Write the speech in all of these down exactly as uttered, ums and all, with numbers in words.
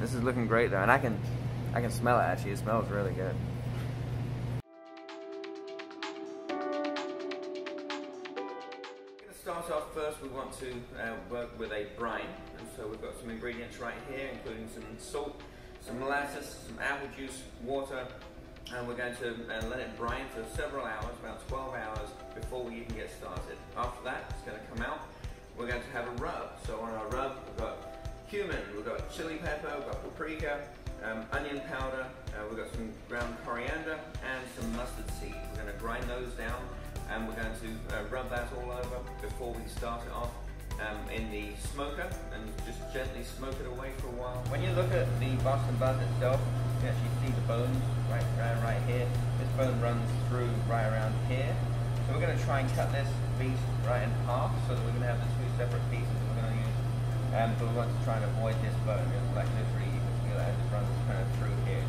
This is looking great though, and I can I can smell it actually. It smells really good. Start off first, we want to uh, work with a brine, and so we've got some ingredients right here, including some salt, some molasses, some apple juice, water, and we're going to uh, let it brine for several hours, about twelve hours, before we even get started. After that, it's going to come out. We're going to have a rub. So on our rub, we've got cumin, we've got chili pepper, we've got paprika, um, onion powder, uh, we've got some ground coriander, and some mustard seed. We're going to grind those down, and we're going to uh, rub that all over before we start it off um, in the smoker, and just gently smoke it away for a while. When you look at the Boston bun itself, you can actually see the bones right, right, right here. This bone runs through right around here. So we're going to try and cut this piece right in half, so that we're going to have the two separate pieces that we're going to use. Um, but we want to try and avoid this bone. It's like literally, you can feel it as it runs kind of through here.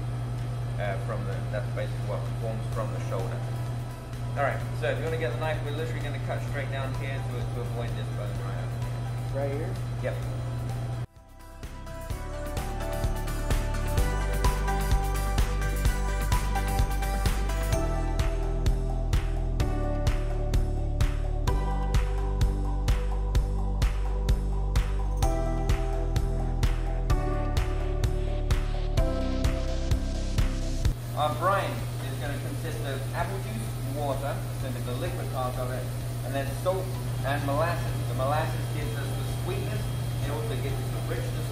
Uh, from the, that's basically what forms from the shoulder. Alright, so if you want to get the knife, we're literally going to cut straight down here to, to avoid this bone right out. Right here? Yep. Our brine is going to consist of apple juice, water, so the liquid part of it, and then salt and molasses. The molasses gives us the sweetness, it also gives us the richness